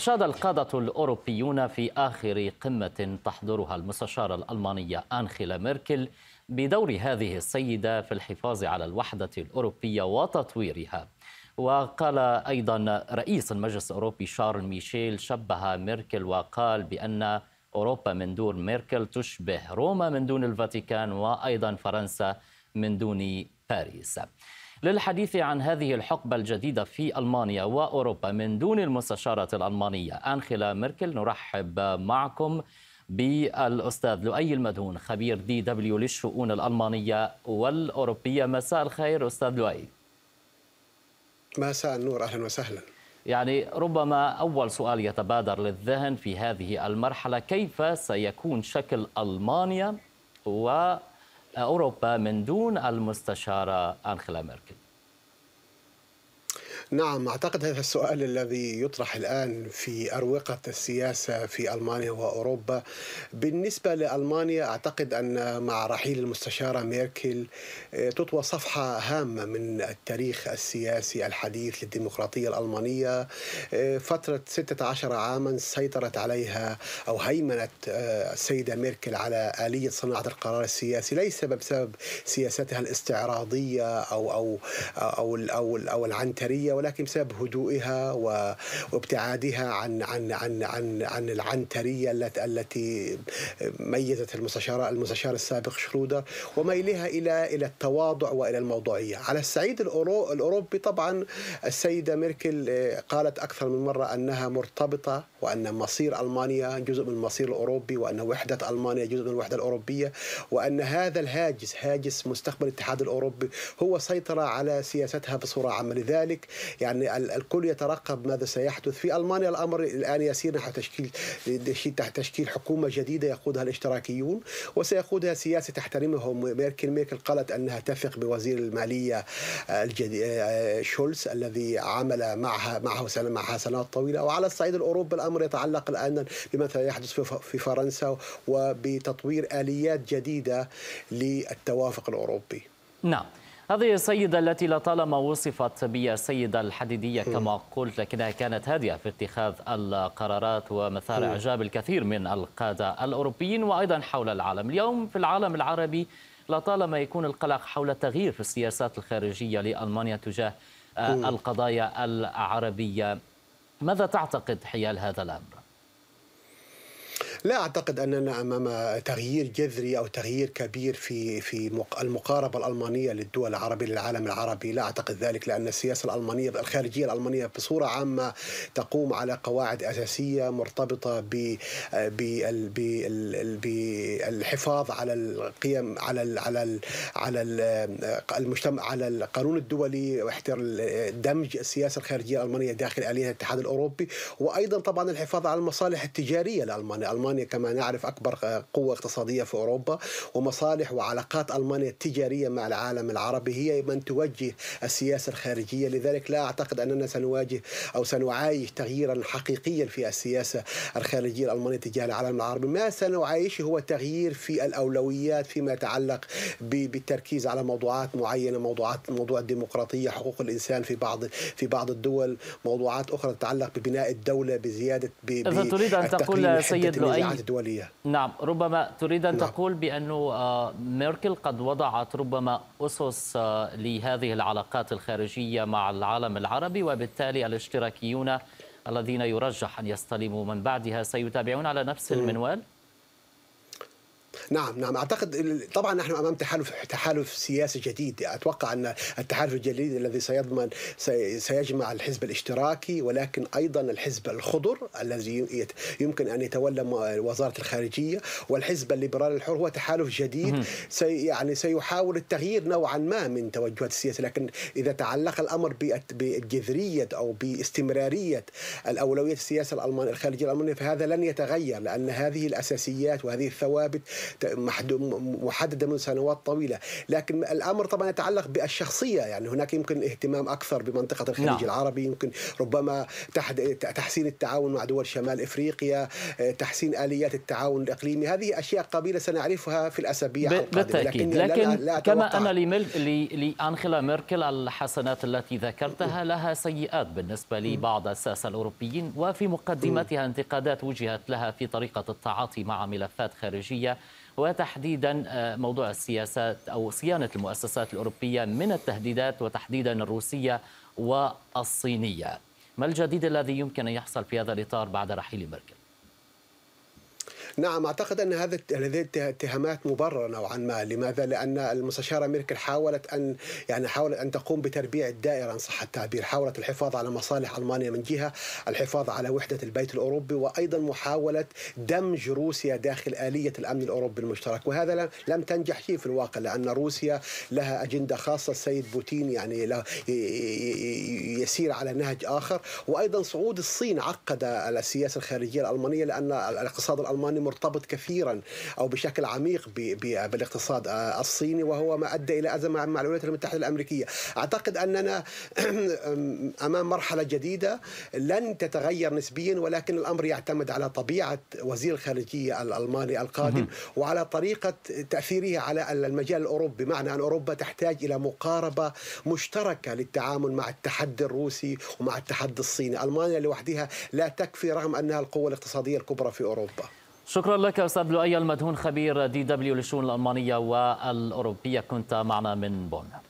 شاد القادة الأوروبيون في آخر قمة تحضرها المستشارة الألمانية أنغيلا ميركل بدور هذه السيدة في الحفاظ على الوحدة الأوروبية وتطويرها. وقال أيضا رئيس المجلس الأوروبي شارل ميشيل، شبه ميركل وقال بأن أوروبا من دون ميركل تشبه روما من دون الفاتيكان، وأيضا فرنسا من دون باريس. للحديث عن هذه الحقبة الجديدة في ألمانيا وأوروبا من دون المستشارة الألمانية أنغيلا ميركل، نرحب معكم بالأستاذ لؤي المدهون، خبير DW للشؤون الألمانية والأوروبية. مساء الخير أستاذ لؤي. مساء النور، أهلا وسهلا. يعني ربما أول سؤال يتبادر للذهن في هذه المرحلة، كيف سيكون شكل ألمانيا وأوروبا من دون المستشارة أنغيلا ميركل؟ نعم، أعتقد هذا السؤال الذي يطرح الآن في أروقة السياسة في ألمانيا وأوروبا. بالنسبة لألمانيا أعتقد أن مع رحيل المستشارة ميركل تطوى صفحة هامة من التاريخ السياسي الحديث للديمقراطية الألمانية. فترة 16 عاما سيطرت عليها أو هيمنت السيدة ميركل على آلية صناعة القرار السياسي، ليس بسبب سياستها الاستعراضية أو العنترية، ولكن بسبب هدوئها وابتعادها عن عن عن عن عن العنتريه التي ميزت المستشار السابق شرودر، وميلها الى التواضع والى الموضوعيه. على الصعيد الاوروبي طبعا السيده ميركل قالت اكثر من مره انها مرتبطه، وان مصير المانيا جزء من المصير الاوروبي، وان وحده المانيا جزء من الوحده الاوروبيه، وان هذا الهاجس، هاجس مستقبل الاتحاد الاوروبي، هو سيطر على سياستها بصوره عامه. لذلك يعني الكل يترقب ماذا سيحدث في ألمانيا. الأمر الآن يسير نحو تشكيل حكومة جديدة يقودها الاشتراكيون، وسيقودها سياسة تحترمهم ميركل. ميركل قالت أنها تثق بوزير المالية شولز الذي عمل معها سنوات طويلة. وعلى الصعيد الأوروبي الأمر يتعلق الآن بما سيحدث في فرنسا وبتطوير آليات جديدة للتوافق الأوروبي. نعم، هذه السيدة التي لطالما وصفت بالسيدة الحديدية كما قلت، لكنها كانت هادئة في اتخاذ القرارات ومثار إعجاب الكثير من القادة الأوروبيين وأيضا حول العالم. اليوم في العالم العربي لطالما يكون القلق حول التغيير في السياسات الخارجية لألمانيا تجاه القضايا العربية. ماذا تعتقد حيال هذا الأمر؟ لا أعتقد أننا أمام تغيير جذري أو تغيير كبير في المقاربة الألمانية للدول العربية للعالم العربي. لا أعتقد ذلك، لأن السياسة الألمانية الخارجية الألمانية بصورة عامة تقوم على قواعد أساسية مرتبطة بالحفاظ على القيم، على المجتمع، على القانون الدولي، دمج السياسة الخارجية الألمانية داخل آلية الاتحاد الأوروبي، وأيضا طبعا الحفاظ على المصالح التجارية لألمانيا. ألمانيا كما نعرف أكبر قوة اقتصادية في أوروبا، ومصالح وعلاقات ألمانيا التجارية مع العالم العربي هي من توجه السياسة الخارجية. لذلك لا أعتقد أننا سنواجه أو سنعايش تغييرا حقيقيا في السياسة الخارجية الألمانية تجاه العالم العربي. ما سنعايشه هو تغيير في الأولويات فيما يتعلق بالتركيز على موضوعات معينة، موضوع الديمقراطية، حقوق الإنسان في بعض الدول، موضوعات أخرى تتعلق ببناء الدولة، بزيادة إذا تريد أن تقول سيد الدولية. نعم، ربما تريد أن تقول بأنه ميركل قد وضعت ربما أسس لهذه العلاقات الخارجية مع العالم العربي، وبالتالي الاشتراكيون الذين يرجح أن يستلموا من بعدها سيتابعون على نفس المنوال؟ نعم، أعتقد طبعا نحن أمام تحالف سياسي جديد. أتوقع أن التحالف الجديد الذي سيجمع الحزب الاشتراكي، ولكن أيضا الحزب الخضر الذي يمكن أن يتولى وزارة الخارجية، والحزب الليبرالي الحر. هو تحالف جديد يعني سيحاول التغيير نوعا ما من توجهات السياسة، لكن إذا تعلق الأمر بجذرية أو باستمرارية الأولوية السياسة الخارجية الألمانية فهذا لن يتغير، لأن هذه الأساسيات وهذه الثوابت محددة من سنوات طويلة، لكن الأمر طبعا يتعلق بالشخصية. يعني هناك يمكن اهتمام أكثر بمنطقة الخليج العربي، يمكن ربما تحسين التعاون مع دول شمال إفريقيا، تحسين آليات التعاون الإقليمي، هذه أشياء قبيلة سنعرفها في الأسابيع القادمة. لكن كما أن لأنغيلا ميركل الحسنات التي ذكرتها لها سيئات بالنسبة لبعض الساسة الأوروبيين، وفي مقدمتها انتقادات وجهت لها في طريقة التعاطي مع ملفات خارجية، وتحديدا موضوع السياسات أو صيانة المؤسسات الأوروبية من التهديدات، وتحديدا الروسية والصينية. ما الجديد الذي يمكن أن يحصل في هذا الإطار بعد رحيل ميركل؟ نعم، أعتقد أن هذه الاتهامات مبررة نوعا ما. لماذا؟ لأن المستشارة ميركل حاولت أن تقوم بتربيع الدائرة إن صح التعبير، حاولت الحفاظ على مصالح ألمانيا من جهة، الحفاظ على وحدة البيت الأوروبي، وأيضا محاولة دمج روسيا داخل آلية الأمن الأوروبي المشترك، وهذا لم تنجح فيه في الواقع، لأن روسيا لها أجندة خاصة، السيد بوتين يعني يسير على نهج آخر، وأيضا صعود الصين عقد السياسة الخارجية الألمانية، لأن الاقتصاد الألماني مرتبط كثيرا أو بشكل عميق بالاقتصاد الصيني، وهو ما أدى إلى أزمة مع الولايات المتحدة الأمريكية. أعتقد أننا أمام مرحلة جديدة لن تتغير نسبيا، ولكن الأمر يعتمد على طبيعة وزير الخارجية الألماني القادم وعلى طريقة تأثيره على المجال الأوروبي، بمعنى أن أوروبا تحتاج إلى مقاربة مشتركة للتعامل مع التحدي الروسي ومع التحدي الصيني. ألمانيا لوحدها لا تكفي رغم أنها القوة الاقتصادية الكبرى في أوروبا. شكرا لك أستاذ لؤي المدهون، خبير DW للشؤون الألمانية والأوروبية، كنت معنا من بون.